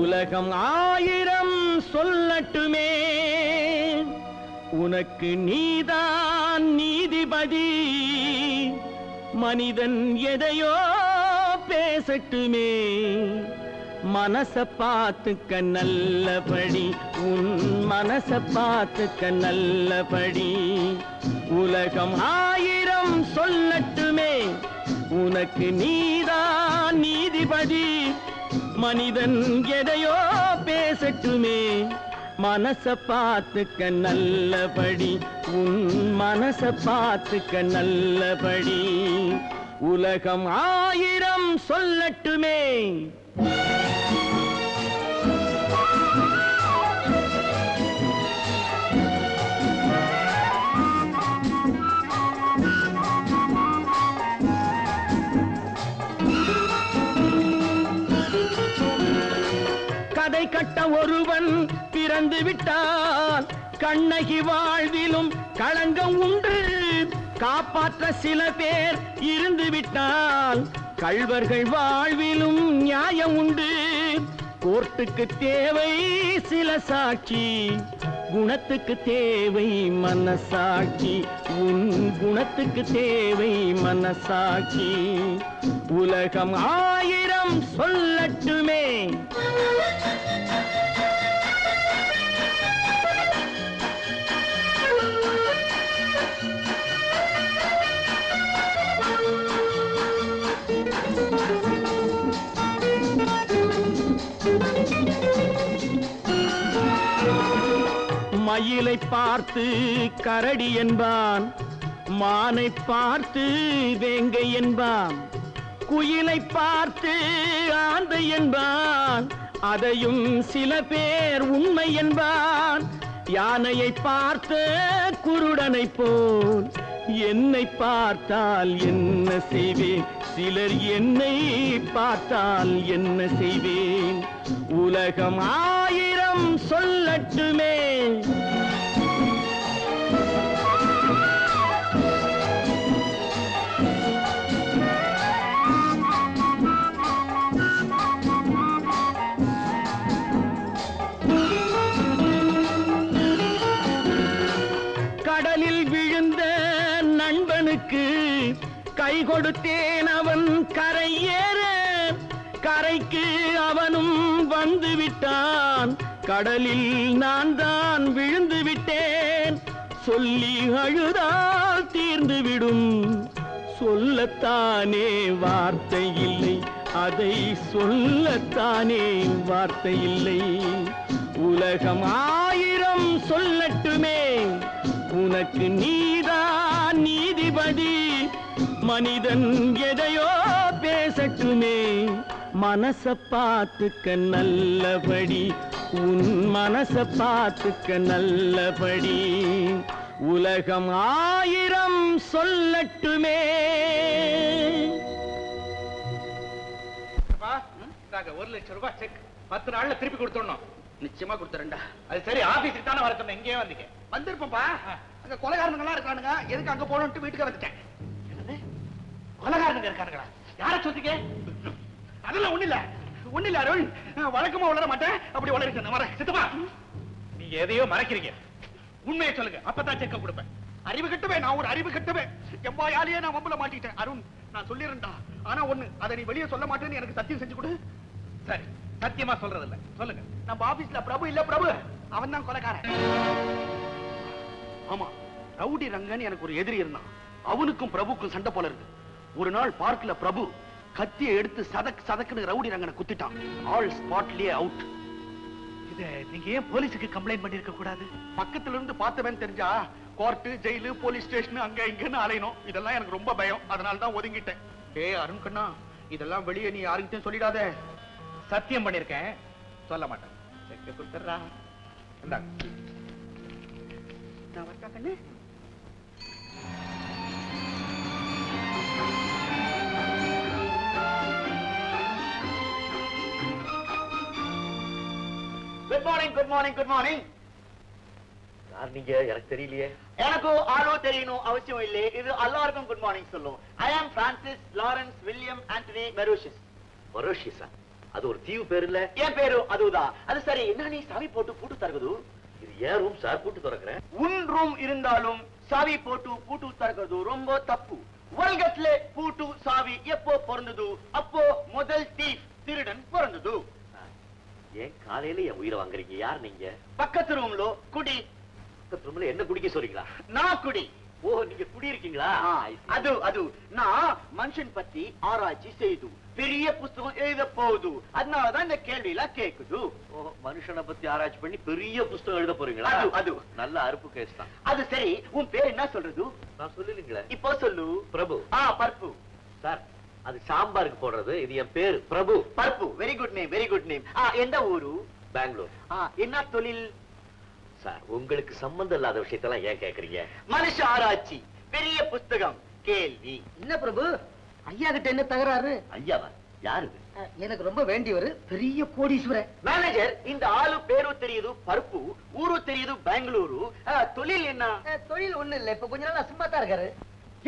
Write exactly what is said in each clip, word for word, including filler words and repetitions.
உலகம் ஆயிரம் சொல்லட்டுமே உனக்கு நீதான் நீதிபதி மனிதன் எதையோ பேசட்டுமே மனச பாத்துக்க நல்லபடி உன் மனச பாத்துக்க நல்லபடி உலகம் ஆயிரம் சொல்லட்டுமே உனக்கு நீதான் நீதிபதி மனிதன் எதையோ பேசட்டுமே மனச பாத்துக்க நல்லபடி உன் மனச பாத்துக்க நல்லபடி உலகம் ஆயிரம் சொல்லட்டுமே கதை கட்ட ஒருவன் பிறந்து விட்டான் கண்ணகி வாழ்விலும் களங்கம் உண்டு காப்பாற்ற சில பேர் இருந்து விட்டால் கள்வர்கள் வாழ்விலும் நியாயம் உண்டு கோர்ட்டுக்கு தேவை சில சாட்சி குணத்துக்கு தேவை மனசாட்சி உன் குணத்துக்கு தேவை மனசாட்சி உலகம் ஆயிரம் சொல்லட்டுமே மயிலை பார்த்து கரடி என்பான் மானை பார்த்து வேங்கை என்பான் குயிலை பார்த்து ஆந்தை என்பான் அதையும் சில பேர் உண்மை என்பான் யானையை பார்த்து குருடனை போல் என்னை பார்த்தால் என்ன செய்வேன் சிலர் என்னை பார்த்தால் என்ன செய்வேன் உலகம் ஆயிரம் சொல்லட்டுமே கடலில் விழுந்த நண்பனுக்கு கை கொடுத்தேன் அவன் கரையேற கரைக்கு அவனும் வந்து விட்டான் கடலில் நான் தான் விழுந்து விட்டேன் சொல்லி அழுதால் தீர்ந்து விடும் சொல்லத்தானே வார்த்தை இல்லை அதை சொல்லத்தானே வார்த்தை இல்லை உலகம் ஆயிரம் சொல்லட்டுமே உனக்கு நீதான் நீதிபதி மனிதன் எதையோ பேசட்டுமே மனச பாத்துக்க நல்லபடி உன் மனச பாத்துக்க நல்லபடி உலகம் ஆயிரம் சொல்லட்டுமே ஒரு லட்சம் ரூபாய் செக் பத்து நாள்ல திருப்பி கொடுத்துடணும் நிச்சயமா கொடுத்துறேன்டா அது சரி ஆபீஸ்க்கு தானே வரணும் எங்கேயே வந்தீங்க வந்திருப்போம்ப்பா அங்க கொலைகாரனுங்களா இருக்கானுங்க எதுக்கு அங்க போகணும்னு வீட்டுக்கு வந்துட்டேன் கொலகாரங்க இருக்கானுங்களா யார சொல்றீங்க அதெல்லாம் ஒண்ணு இல்ல ஒண்ணு இல்ல அருள் வழக்கமா வளர மாட்டேன் அப்படி வளர்க்க சித்தப்பா நீங்க எதையோ மறைக்கிறீங்க உண்மையை சொல்லுங்க அப்பதான் செக்க கொடுப்பேன் அறிவு கட்டுவே நான் ஒரு அறிவு கட்டுவே எம்பாயாலேயே நான் வம்புல மாட்டிட்டேன் அருண் நான் சொல்லிடுறேன்டா ஆனா ஒண்ணு அதை நீ வெளியே சொல்ல மாட்டேன்னு எனக்கு சத்தியம் செஞ்சு கொடு சரி சத்தியமா சொல்றது இல்ல சொல்லுங்க நம்ம ஆபீஸ்ல பிரபு இல்ல பிரபு அவன் தான் கொலகாரன் ஆமா ரவுடி ரங்கன்னு எனக்கு ஒரு எதிரி இருந்தான் அவனுக்கும் பிரபுக்கும் சண்டை போல இருக்கு ஒரு நாள் பார்க்கல பிரபு கத்தியை எடுத்து சதக் சதக்குன்னு ரவுடி ரங்கனை குத்திட்டான் ஆல் ஸ்பாட்லயே அவுட் இத நீங்க ஏன் போலீஸுக்கு கம்ப்ளைண்ட் பண்ணிருக்க கூடாது பக்கத்துல இருந்து பார்த்தவன் தெரிஞ்சா கோர்ட்டு ஜெயிலு போலீஸ் ஸ்டேஷன் அங்க இங்கன்னு அலையணும் இதெல்லாம் எனக்கு ரொம்ப பயம் அதனால தான் ஒதுங்கிட்டேன் ஏய் அருண் கண்ணா இதெல்லாம் வெளியே நீ யாருக்கிட்டையும் சொல்லிடாத சத்தியம் பண்ணிருக்கேன் சொல்ல மாட்டேன் செக்க குடுத்துறா இந்தா நான் வந்தா கண்ணு Good morning, good morning, good morning. Yaar ninge enak theriyaliye. Enakku aalo theriyano avashyam ille. Idu allarkum good morning solluvom. I am Francis Lawrence William Anthony Marusius. Marusius. அது ஒரு தீவு பேர் இல்ல ஏன் பேரு அதுதான் அது சரி என்ன நீ சாவி போட்டு பூட்டு தரக்குது இது ஏன் ரூம் சார் பூட்டு தரக்குறேன் உன் ரூம் இருந்தாலும் சாவி போட்டு பூட்டு தரக்குது ரொம்ப தப்பு உலகத்திலே பூட்டு சாவி எப்போ பிறந்தது அப்போ முதல் தீஃப் திருடன் பிறந்தது ஏன் காலையில என் உயிரை வாங்குறீங்க யார் நீங்க பக்கத்து ரூம்ல குடி பக்கத்து ரூம்ல என்ன குடிக்க சொல்றீங்களா நான் குடி ஓ நீங்க குடி இருக்கீங்களா அது அது நான் மனுஷன் பத்தி ஆராய்ச்சி செய்து பெரிய புத்தகம் எழுத போகுது அதனாலதான் இந்த கேள்வி எல்லாம் கேக்குது ஓ மனுஷனை பத்தி ஆராய்ச்சி பண்ணி பெரிய புத்தகம் எழுத போறீங்களா அது அது நல்ல அறுப்பு கேஸ் தான் அது சரி உன் பேர் என்ன சொல்றது நான் சொல்லலீங்களா இப்போ சொல்லு பிரபு ஆ பர்பு சார் அது சாம்பாருக்கு போடுறது இது என் பேர் Prabhu Parbu very good name very good name ஆ எந்த ஊரு பெங்களூர் ஆ என்ன தொழில் சார் உங்களுக்கு சம்பந்தம் இல்லாத விஷயத்தை எல்லாம் ஏன் கேக்குறீங்க மனுஷ ஆராய்ச்சி பெரிய புத்தகம் கேள்வி என்ன பிரபு ஐயா கிட்ட என்ன தகராறு ஐயாவா யாரு எனக்கு ரொம்ப வேண்டியவர் பெரிய கோடீஸ்வரர் மேனேஜர் இந்த ஆளு பேரு தெரியுது பர்பு ஊரு தெரியுது பெங்களூரு தொழில் என்ன தொழில் ஒண்ணு இல்ல இப்ப கொஞ்ச நாள் சும்மா தான் இருக்காரு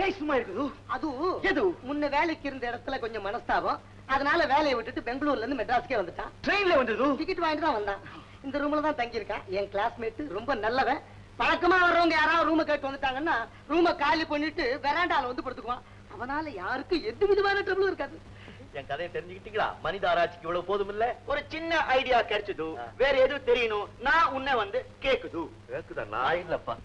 ஏய் சும்மா இருக்குது அது எது முன்ன வேலைக்கு இருந்த இடத்துல கொஞ்சம் மனஸ்தாபம் அதனால வேலையை விட்டுட்டு பெங்களூர்ல இருந்து மெட்ராஸ்க்கே வந்துட்டான் ட்ரெயின்ல வந்தது டிக்கெட் வாங்கிட்டு தான் வந்தான் இந்த ரூம்ல தான் தங்கி இருக்கான் என் கிளாஸ்மேட் ரொம்ப நல்லவன் பழக்கமா வர்றவங்க யாராவது ரூமை கேட்டு வந்துட்டாங்கன்னா ரூமை காலி பண்ணிட்டு வெராண்டால வந்து படுத்துக்குவான் அவனால யாருக்கும் எந்த விதமான ட்ரபிளும் இருக்காது என் கதையை தெரிஞ்சுக்கிட்டீங்களா மனித ஆராய்ச்சிக்கு இவ்வளவு போதும் இல்ல ஒரு சின்ன ஐடியா கிடைச்சது வேற எதுவும் தெரியணும் நான் உன்னை வந்து கேக்குது கேக்குதா நான் இல்லப்பா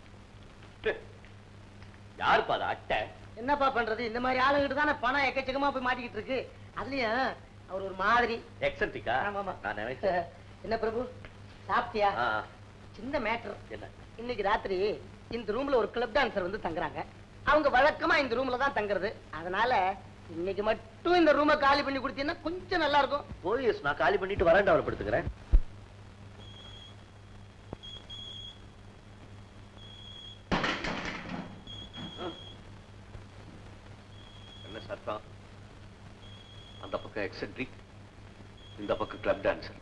யார் பாரு அட்டை என்னப்பா பண்றது இந்த மாதிரி ஆளுகிட்ட தானே பணம் எக்கச்சக்கமா போய் மாட்டிக்கிட்டு இருக்கு அதுலயும் அவர் ஒரு மாதிரி எக்ஸென்ட்ரிக்கா என்ன பிரபு சாப்பிட்டியா சின்ன மேட்டர் என்ன இன்னைக்கு ராத்திரி இந்த ரூம்ல ஒரு கிளப் டான்சர் வந்து தங்குறாங்க அவங்க வழக்கமா இந்த ரூம்ல தான் தங்குறது அதனால இன்னைக்கு மட்டும் இந்த ரூமை காலி பண்ணி கொடுத்தீங்கன்னா கொஞ்சம் நல்லா இருக்கும் போலீஸ் நான் காலி பண்ணிட்டு வரேன் அவரை படுத்துக்கிறேன் அந்த பக்கம் எக்ஸென்ட்ரிக் இந்த பக்கம் கிளப் டான்சர்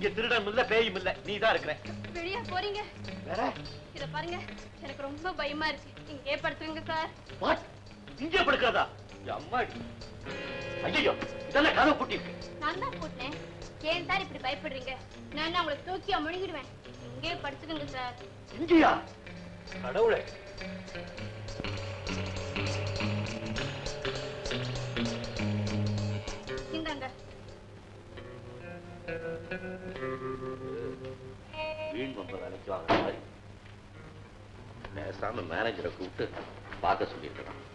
இங்க திருடன் இல்ல பேயும் இல்ல நீ தான் இருக்கற வெளிய போறீங்க வேற இத பாருங்க எனக்கு ரொம்ப பயமா இருக்கு நீங்க ஏன் படுத்துவீங்க சார் வாட் இங்க படுக்கறதா மேனேஜரை கூப்பிட்டு பார்க்க சொல்லிருக்கான்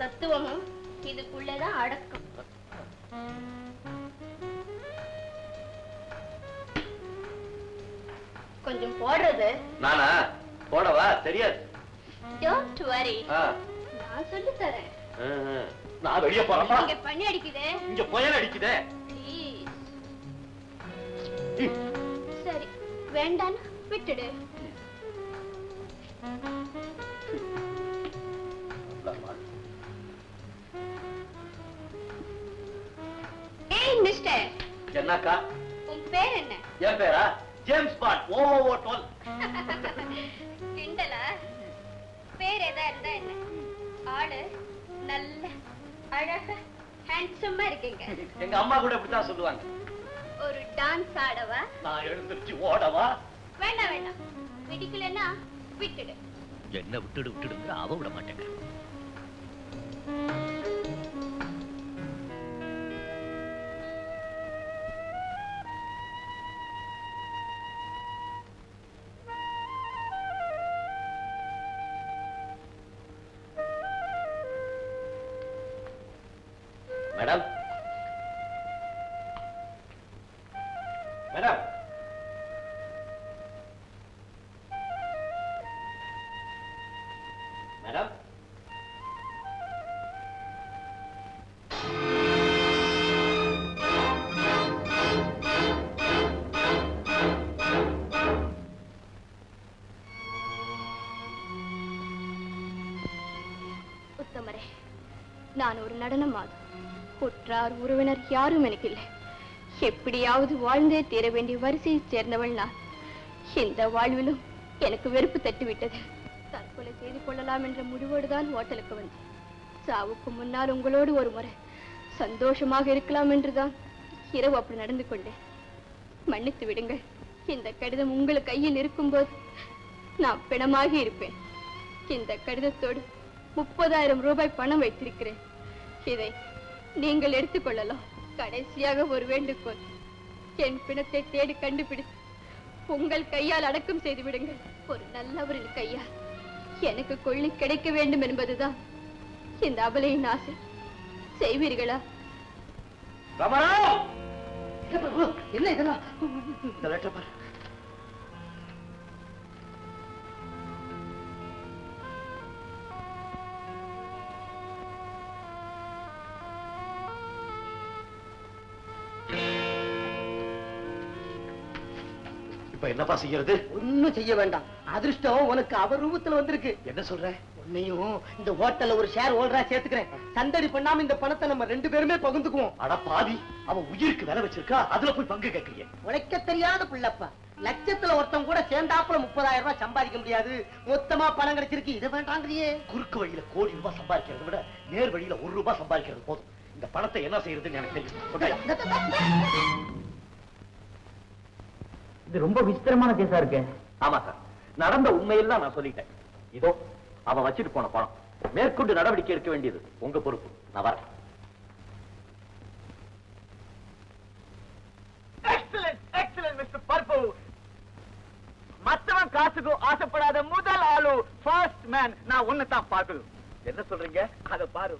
தத்துவமும் இதுக்குள்ளதான் அடக்கம் கொஞ்சம் போடுறது நானா போடவா தெரியாது டோன்ட் வரி நான் சொல்லி தரேன் நான் வெளிய போறமா இங்க பனி அடிக்குதே இங்க புயல் அடிக்குதே சரி வேண்டாம் விட்டுடு என்னக்கா உன் பேர் என்ன என் பேரா ஜேம்ஸ் பாண்ட் ஓஓஓ டுவெல்வ் கிண்டலா பாடு நல்ல அழகா ஹேண்ட்ஸமா இருக்கீங்க. எங்க அம்மா கூட இப்படி தான் சொல்லுவாங்க. ஒரு டான்ஸ் ஆடவா? நான் எழுந்திருச்சு ஓடவா? வேண்டாம் வேண்டாம். பிடிக்கலனா விட்டுடு. என்ன விட்டுடு விட்டுடுங்கற அவ விட மாட்டேங்க. मैडम, मैडम, मैडम, उत्तम रे, नान और नडनम माधु उट्रार उरुविनर यारुम एनक्किल्लै एप्पडियावुदु वाळ्न्दे तीर वेंडिय वरिसैयिल सेर्न्दवळ नान इंद वाळ्विलुम एनक्कु वेरुप्पु तट्टि विट्टदु तर्कोलै सेय्दु कोल्ललाम एன்ற मुडिवोडु तान होटलुक्कु वंदेन सावुक्कु मुन्नाल उंगलोडु ओरु मुरै संतोषमाग इरुक्कलाम एன்று तान इरवु अप्पडि नडंदु कोण्डेन मन्नित्तु विडुंगल इंद कडिदम उंगल कैयिल इरुक्कुம்போது नान पिणमाग इरुप्पेन इंद कडिदत्तोडु முப்பதாயிரம் ரூபாய் பணம் வைத்திருக்கிறேன் இதை நீங்கள் எடுத்து கொள்ளலாம். கடைசியாக ஒரு வேண்டுகோள். என் பிணத்தை தேடி கண்டுபிடித்து உங்கள் கையால் அடக்கம் செய்து விடுங்கள். ஒரு நல்லவரின் கையால் எனக்கு கொள்ளை கிடைக்க வேண்டும் என்பதுதான் இந்த அபலையின் ஆசை. செய்வீர்களா? ராமராவ்! என்ன இதெல்லாம்? இதெல்லாம் பாரு. என்னப்பா செய்யறது? ஒன்னும் செய்ய வேண்டாம். அதிர்ஷ்டம் உனக்கு அவர் ரூபத்துல வந்திருக்கு. என்ன சொல்ற? உன்னையும் இந்த ஹோட்டல்ல ஒரு ஷேர் ஹோல்டரா சேர்த்துக்கிறேன். சந்தடி பண்ணாம இந்த பணத்தை நம்ம ரெண்டு பேருமே பகிர்ந்துக்குவோம். அட பாவி, அவ உயிருக்கு விலை வச்சிருக்கா, அதுல போய் பங்கு கேக்குறியே. உனக்கு தெரியாத புள்ளப்பா, லட்சத்துல ஒருத்தன் கூட சேர்ந்தாப்புல முப்பதாயிரம் ரூபாய் சம்பாதிக்க முடியாது. மொத்தமா பணம் கிடைச்சிருக்கு, இதை வேண்டாங்கிறியே. குறுக்கு வழியில கோடி ரூபாய் சம்பாதிக்கிறத விட நேர் வழியில ஒரு ரூபாய் சம்பாதிக்கிறது போதும். இந்த பணத்தை என்ன செய்யறதுன்னு எனக்கு தெரியும். இது ரொம்ப விசித்திரமான கேஸா இருக்கு. ஆமா சார், நடந்த உண்மையெல்லாம் நான் சொல்லிட்டேன். இதோ அவ வச்சிட்டு போன பணம். மேற்கொண்டு நடவடிக்கை எடுக்க வேண்டியது உங்க பொறுப்பு. நான் வரேன். Excellent excellent mister Parbu. மத்தவன் காசுக்கு ஆசைப்படாத முதல் ஆளு, ஃபர்ஸ்ட் மேன். நான் ஒன்னு தான் பாரு. என்ன சொல்றீங்க? அத பாரு.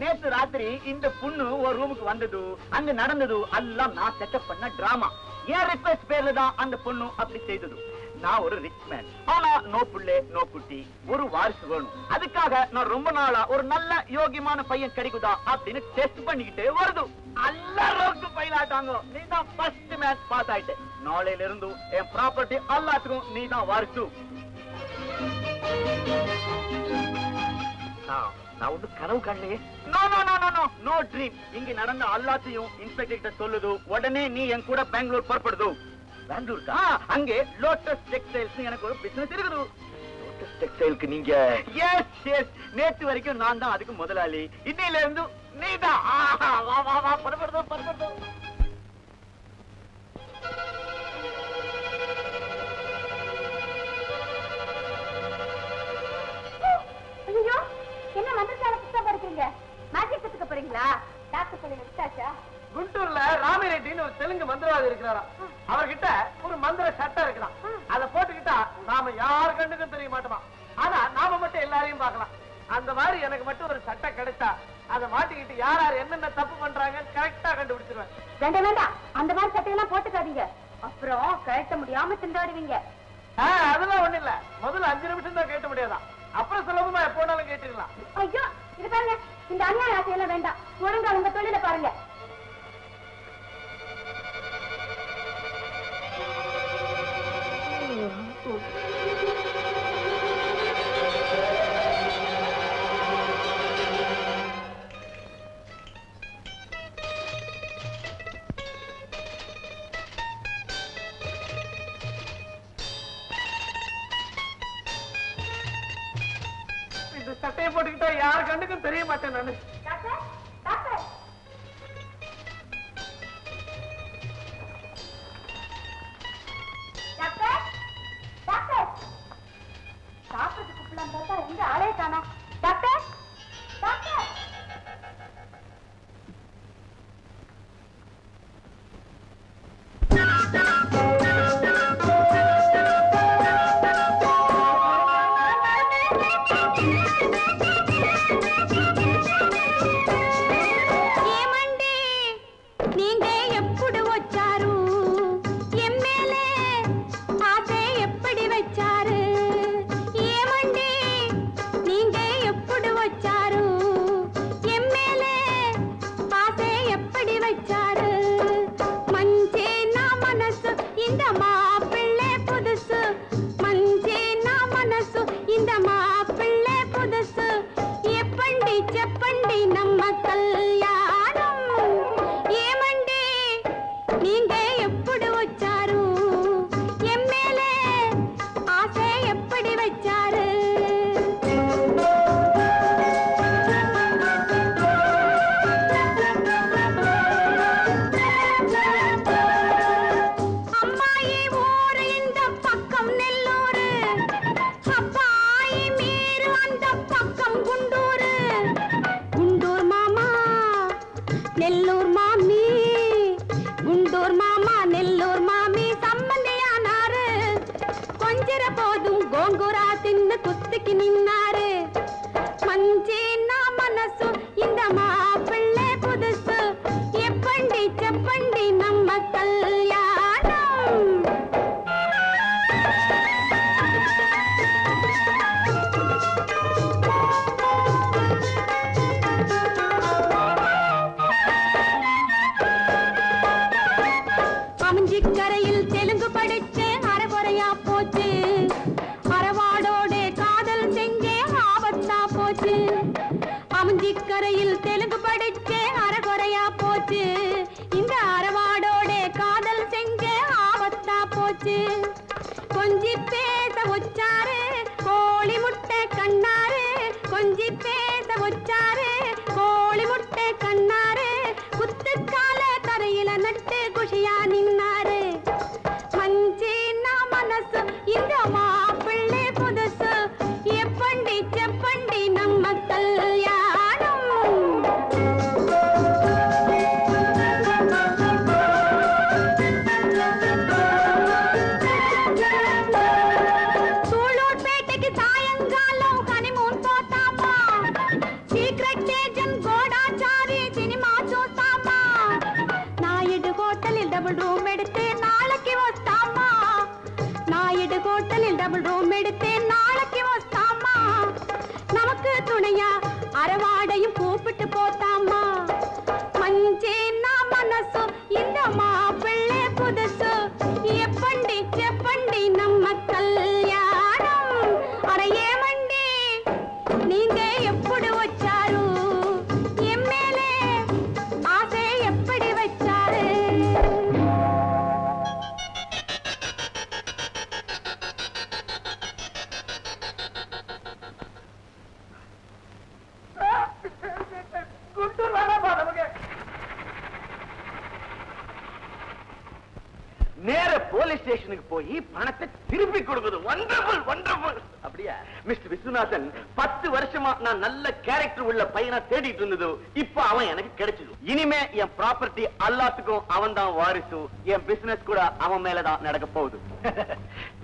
நேற்று ராத்திரி இந்த பொண்ணு ஒரு ரூமுக்கு வந்தது, அங்க நடந்தது எல்லாம் நான் செட்டப் பண்ண டிராமா. ஏன் ரிக்வெஸ்ட் பேர்ல தான் அந்த பொண்ணு அப்படி செய்தது. நான் ஒரு ரிச் மேன், ஆனா நோ புள்ளே நோ குட்டி. ஒரு வாரிசு வேணும். அதுக்காக நான் ரொம்ப நாளா ஒரு நல்ல யோகியமான பையன் கிடைக்குதா அப்படின்னு டெஸ்ட் பண்ணிக்கிட்டே வருது. எல்லாம் ரோக்கு பயிலாட்டாங்க. நீ தான் ஃபர்ஸ்ட் மேன், பாஸ் ஆயிட்டேன். நாளையில இருந்து என் ப்ராப்பர்ட்டி எல்லாத்துக்கும் நீ தான் வாரிசு. நான் ஒண்ணு கனவு காணலையே. No no no no no no dream. இங்க நடந்த எல்லாத்தையும் இன்ஸ்பெக்டர் கிட்ட சொல்லுது. உடனே நீ என் கூட பெங்களூர் புறப்படுது. பெங்களூருக்கா? அங்கே லோட்டஸ் டெக்ஸ்டைல்ஸ் எனக்கு ஒரு பிசினஸ் இருக்குது. லோட்டஸ் டெக்ஸ்டைலுக்கு நீங்க? Yes yes. நேற்று வரைக்கும் நான் தான் அதுக்கு முதலாளி. இன்னையில இருந்து நீ தான். வா வா வா, புறப்படுது புறப்படுது. என்ன மந்திரசால புத்தகம் படிக்கிறீங்க? மேஜிக் கத்துக்க போறீங்களா? டாக்டர் சொல்லி விட்டாச்சா? குண்டூர்ல ராமிரெட்டின்னு ஒரு தெலுங்கு மந்திரவாதி இருக்கிறாரா? அவர்கிட்ட ஒரு மந்திர சட்டை இருக்கலாம். அதை போட்டுக்கிட்டா நாம யாரு கண்ணுக்கும் தெரிய மாட்டோமா. ஆனா நாம மட்டும் எல்லாரையும் பார்க்கலாம். அந்த மாதிரி எனக்கு மட்டும் ஒரு சட்டை கிடைச்சா அதை மாட்டிக்கிட்டு யார் யார் என்னென்ன தப்பு பண்றாங்கன்னு கரெக்டா கண்டுபிடிச்சிருவேன். வேண்டாம் வேண்டாம், அந்த மாதிரி சட்டையெல்லாம் போட்டுக்காதீங்க. அப்புறம் கேட்ட முடியாம திண்டாடுவீங்க. ஆஹ் அதெல்லாம் ஒண்ணு இல்ல. முதல்ல அஞ்சு நிமிஷம் தான் கேட்ட முடியாதான், அப்புறம் சுலபமா எப்போனாலும் கேட்டுக்கலாம். ஐயோ, இது பாருங்க, இந்த அண்ணன் ஆசையெல்லாம் வேண்டாம். ஒழுங்கா உங்க தொழில பாருங்க. சட்டையை போட்டுக்கிட்டா யார் கண்ணுக்கும் தெரிய மாட்டேன் நானு.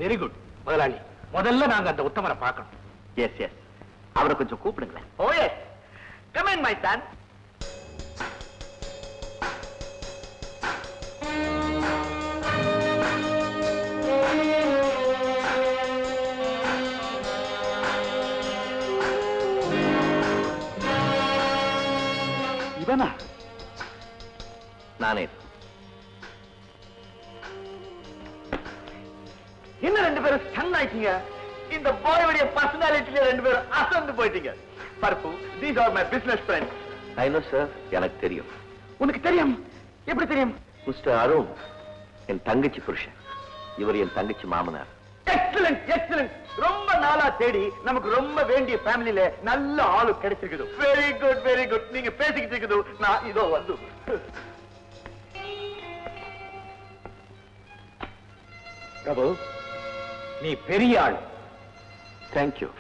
Very good. முதலாளி, முதல்ல நாங்க அந்த உத்தமரை பார்க்கணும். Yes, yes. அவரை கொஞ்சம் கூப்பிடுங்களேன். Oh yes. Come in, my son. இவனா? நானே. என்ன ரெண்டு பேரும் ஸ்டன் ஆயிட்டீங்க? இந்த பாயோடைய பர்சனாலிட்டில ரெண்டு பேரும் அசந்து போயிட்டீங்க. பர்பு, these are my business friends. I know sir, எனக்கு தெரியும். உனக்கு தெரியும்? எப்படி தெரியும்? மிஸ்டர் அருண் என் தங்கச்சி புருஷன். இவர் என் தங்கச்சி மாமனார். Excellent, excellent. ரொம்ப நாளா தேடி நமக்கு ரொம்ப வேண்டிய ஃபேமிலில நல்ல ஆளு கிடைச்சிருக்குது. Very good, very good. நீங்க பேசிக்கிட்டு இருக்குது. நான் இதோ வந்து. பிரபு, நீ பெரிய ஆள். Thank you.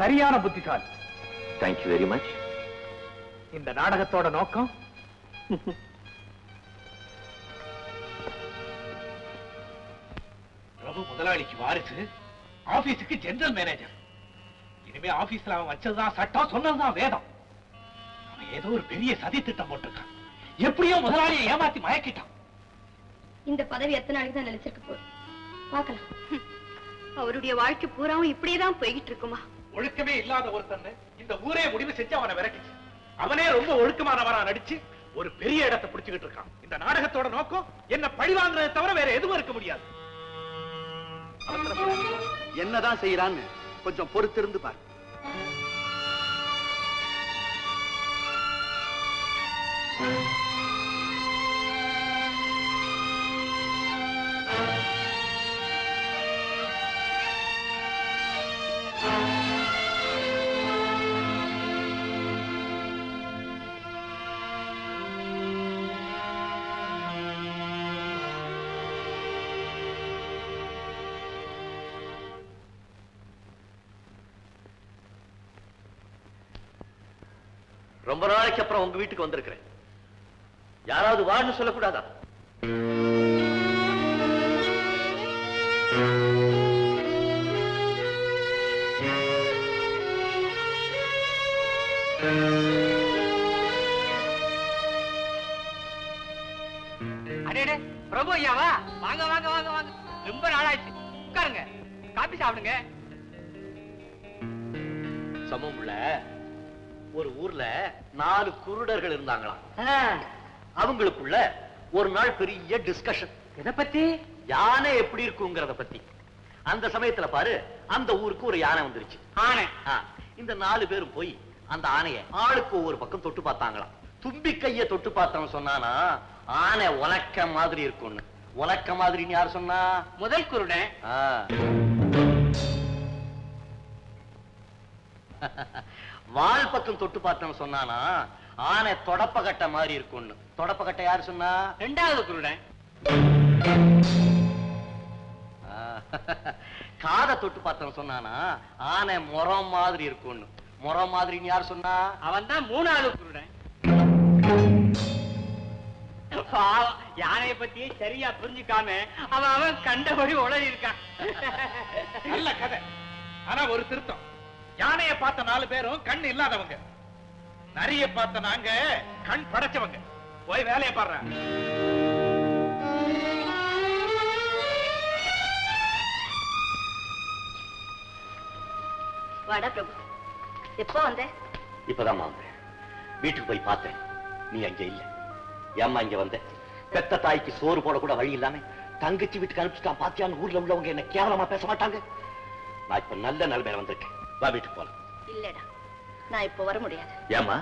சரியான புத்திசாலி. Thank you very much. இந்த நாடகத்தோட நோக்கம் பிரபு முதலாளிக்கு வாரிசு, ஆபீஸுக்கு ஜெனரல் மேனேஜர். இனிமே ஆபீஸ்ல அவன் வச்சதுதான் சட்டம், சொன்னதுதான் வேதம். அவன் ஏதோ ஒரு பெரிய சதி திட்டம் போட்டிருக்கான். எப்படியோ முதலாளியை ஏமாத்தி மயக்கிட்டான். இந்த பதவி எத்தனை நாளைக்கு தான் நிலைச்சிருக்க போகுது பார்க்கலாம். அவருடைய வாழ்க்கை பூராவும் இப்படியேதான் போய்கிட்டு இருக்குமா? ஒழுக்கமே இல்லாத ஒருத்தன் இந்த ஊரே முடிவு செஞ்சு அவனை விரக்கிச்சு. அவனே ரொம்ப ஒழுக்கமானவரா நடிச்சு ஒரு பெரிய இடத்தை பிடிச்சுக்கிட்டு இருக்கான். இந்த நாடகத்தோட நோக்கம் என்ன பழி வாங்குறதை தவிர வேற எதுவும் இருக்க முடியாது. என்னதான் செய்யறான்னு கொஞ்சம் பொறுத்திருந்து பாரு. ரொம்ப நாளைக்கு அப்புறம் உங்க வீட்டுக்கு வந்திருக்கிறேன். யாராவது வான்னு சொல்லக்கூடாதா? அடேடே பிரபு ஐயாவா? வாங்க வாங்க வாங்க வாங்க. ரொம்ப நாளாச்சு. உட்காருங்க, காபி சாப்பிடுங்க. சமம் உள்ள ஒரு ஊர்ல நாலு குருடர்கள் இருந்தாங்களாம். அவங்களுக்குள்ள ஒரு நாள் பெரிய டிஸ்கஷன். எதை பத்தி? யானை எப்படி இருக்குங்கிறத பத்தி. அந்த சமயத்துல பாரு, அந்த ஊருக்கு ஒரு யானை வந்துருச்சு. ஆனை. இந்த நாலு பேரும் போய் அந்த ஆனைய ஆளுக்கு ஒவ்வொரு பக்கம் தொட்டு பார்த்தாங்களாம். தும்பி கைய தொட்டு பார்த்தவன் சொன்னானா ஆனை உலக்க மாதிரி இருக்கும்னு. உலக்க மாதிரின்னு யார் சொன்னா? முதல் குருடன். வால் பக்கம் தொட்டு பார்த்தவன் சொன்னானா ஆனை தொடப்பகட்ட மாதிரி இருக்கும்னு. தொடப்பகட்ட யார் சொன்னா? ரெண்டாவது குருடன். காதை தொட்டு பார்த்தவன் சொன்னானா ஆனை முறம் மாதிரி இருக்கும்னு. முறம் மாதிரின்னு யார் சொன்னா? அவன் தான் மூணாவது குருடன். யானைய பத்தி சரியா புரிஞ்சுக்காம அவன் அவன் கண்டபடி உளறி இருக்கான். நல்ல கதை, ஆனா ஒரு திருத்தம். யானையை பார்த்த நாலு பேரும் கண் இல்லாதவங்க. நரிய பார்த்த நாங்க கண் படைச்சவங்க. போய் வேலையை பாடுற. வாடா பிரபு, எப்போ வந்த? இப்பதான் வந்தேன். வீட்டுக்கு போய் பார்த்தேன், நீ அங்க இல்ல. ஏம்மா இங்க வந்த? பெத்த தாய்க்கு சோறு போட கூட வழி இல்லாம தங்கச்சி வீட்டுக்கு அனுப்பிச்சுட்டான் பாத்தியான்னு ஊர்ல உள்ளவங்க என்ன கேவலமா பேச மாட்டாங்க. நான் இப்ப நல்ல நிலைமையில வந்திருக்கேன். வா, வீட்டுக்கு போலாம். இல்லடா, நான் இப்ப வர முடியாது. ஏமா?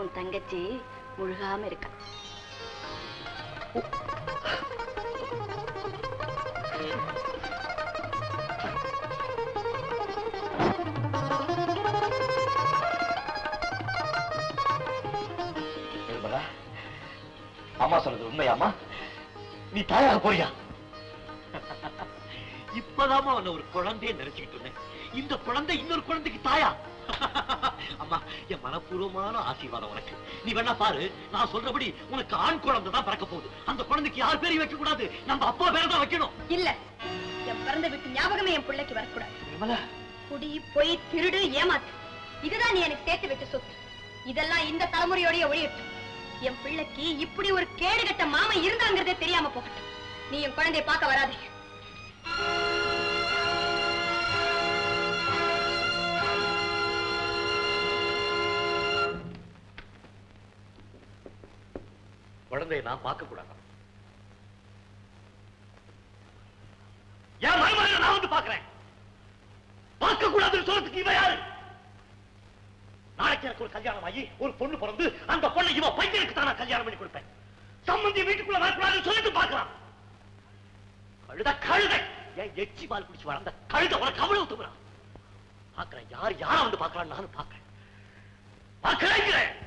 உன் தங்கச்சி முழுகாம இருக்க. அம்மா சொன்னது உண்மையாமா? நீ தாயாக போறியா? இப்பதாமா அவனை ஒரு குழந்தைய நினைச்சுக்கிட்டு இருந்தேன். இந்த குழந்தை இன்னொரு குழந்தைக்கு தாயா? அம்மா, என் மனப்பூர்வமான ஆசீர்வாதம் உனக்கு. நீ வேணா பாரு, நான் சொல்றபடி உனக்கு ஆண் குழந்தைதான் பிறக்க போகுது. அந்த குழந்தைக்கு யார் பேரையும் வைக்க கூடாது. நம்ம அப்பா பேரதான் வைக்கணும். இல்ல, என் பிறந்த வீட்டு ஞாபகமே என் பிள்ளைக்கு வரக்கூடாது. குடி, போய், திருடு, ஏமாத்து, இதுதான் நீ எனக்கு சேர்த்து வைக்க சொத்து. இதெல்லாம் இந்த தலைமுறையோடய ஒழியட்டும். என் பிள்ளைக்கு இப்படி ஒரு கேடுகட்ட மாமா இருந்தாங்கிறதே தெரியாம போகட்டும். நீ என் குழந்தைய பார்க்க வராதே. குழந்தையை நான் பார்க்க கூடாது. நான் வந்து பார்க்கிறேன். பார்க்க கூடாதுன்னு சொல்றதுக்கு இவ யாரு? நாளைக்கு எனக்கு ஒரு கல்யாணம் ஆகி ஒரு பொண்ணு பிறந்து அந்த பொண்ணை இவ பையனுக்கு தான் நான் கல்யாணம் பண்ணி கொடுப்பேன். சம்பந்தி வீட்டுக்குள்ள வரக்கூடாதுன்னு சொல்லிட்டு பார்க்கலாம். கழுத கழுதை. எச்சி பால் குடிச்சு வர அந்த கழுத உன கவலை ஊத்துறான். பாக்குறேன் யார் யார வந்து பாக்குறான்னு நானும் பாக்குறேன் பாக்குறேன்.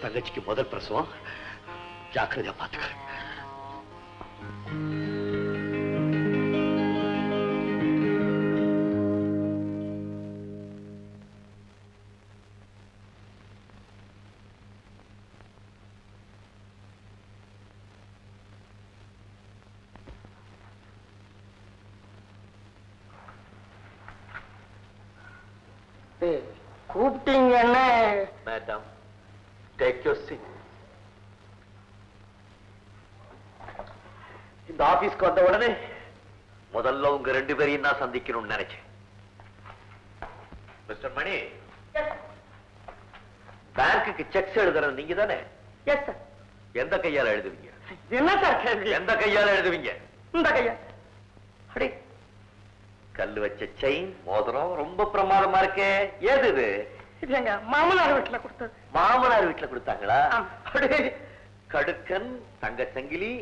तंगची की मोदल प्रसव जाकर बात कर मिस्टर मणि बैंक चेक्स कल वेन मोदर रोम प्रमादमा कडकन तंग संगिली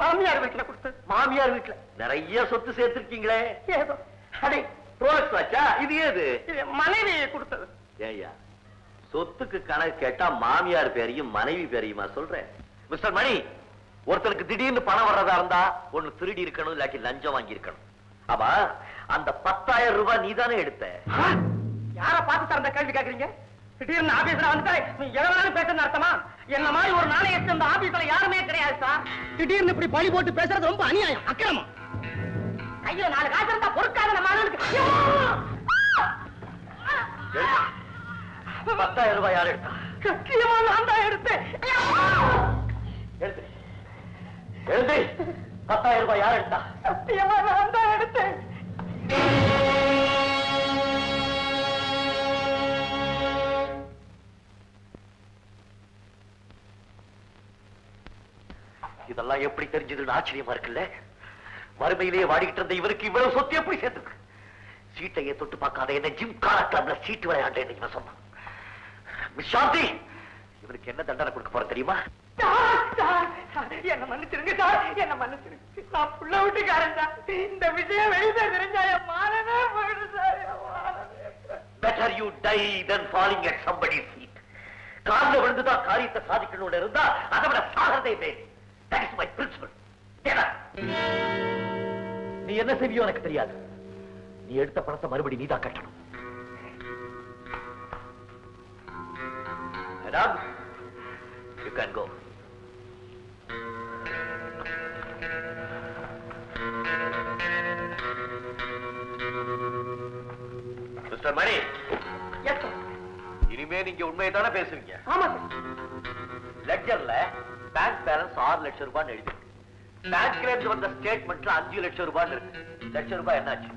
மாமியார் வீட்ல கொடுத்து மாமியார் வீட்ல நிறைய சொத்து சேர்த்திருக்கீங்களே ஏதோ அடே ரோலக்ஸ் வாட்சா இது ஏது மனைவி கொடுத்தது ஏய்யா சொத்துக்கு கணக்கு கேட்டா மாமியார் பேரையும் மனைவி பேரையுமா சொல்றேன் மிஸ்டர் மணி ஒருத்தருக்கு திடீர்னு பணம் வரதா இருந்தா ஒன்னு திருடி இருக்கணும் இல்லக்கி லஞ்சம் வாங்கி இருக்கணும் அப்ப அந்த பத்தாயிரம் ரூபாய் நீதானே எடுத்த யார பார்த்து தரந்த கேள்வி கேக்குறீங்க திடீர்னு ஆபீஸ்ல வந்துட்டா நீ எவ்வளவு பேசணும் அர்த்தமா என்ன மாதிரி ஒரு நாளைக்கு அந்த ஆபீஸ்ல யாருமே கிடையாது சார் திடீர்னு இப்படி பழி போட்டு பேசுறது ரொம்ப அநியாயம் அக்கிரமம் ஐயோ நாலு காசு இருந்தா பொறுக்காத நம்ம ஆளுக்கு பத்தாயிரம் ரூபாய் யார் எடுத்தா கத்தியமா நான் தான் எடுத்தேன் எடுத்து எடுத்து பத்தாயிரம் ரூபாய் யார் எடுத்தா கத்தியமா நான் தான் எடுத்தேன் இதெல்லாம் எப்படி தெரிஞ்சதுன்னு ஆச்சரியமா இருக்குல்ல வறுமையிலேயே வாடிக்கிட்டு இருந்த இவருக்கு இவ்வளவு சொத்து எப்படி சேர்த்துக்கு சீட்டையை தொட்டு பார்க்காத என்ன ஜிம் காலா கிளப்ல சீட்டு விளையாண்டேன்னு இவன் சொன்னான் மிஸ் சாந்தி இவருக்கு என்ன தண்டனை கொடுக்க போற தெரியுமா என்ன மன்னிச்சிருங்க சார் என்ன மன்னிச்சிருங்க நான் புள்ள விட்டுக்காரன் சார் இந்த விஷயம் வெளியே தெரிஞ்சா என் மானமே போயிடும் sir better you die than falling at somebody's feet கால்ல விழுந்துதான் காரியத்தை சாதிக்கணும்னு இருந்தா அதை விட சாகிறதே பேர் That is my principle. Get up. நீ என்ன செய்வியோ எனக்கு தெரியாது. நீ எடுத்த பணத்தை மறுபடி நீதான் கட்டணும். Madam, you can go. Mister Mani. Yes sir. இனிமே நீங்க உண்மையை தானே பேசுவீங்க. ஆமா சார். லெட்ஜர்ல பேங்க் பேலன்ஸ் ஆறு லட்சம் ரூபாய் எழுதி பேங்க்ல வந்த ஸ்டேட்மெண்ட்ல அஞ்சு லட்சம் ரூபாய் இருக்கு லட்சம் ரூபாய் என்னாச்சு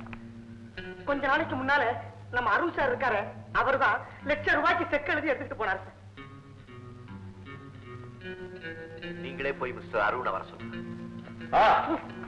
கொஞ்ச நாளைக்கு முன்னால நம்ம அருள் சார் இருக்காரு அவர்தான் லட்சம் ரூபாய்க்கு செக் எழுதி எடுத்துட்டு போனார் சார் நீங்களே போய் மிஸ்டர் அருண் வர சொல்லுங்க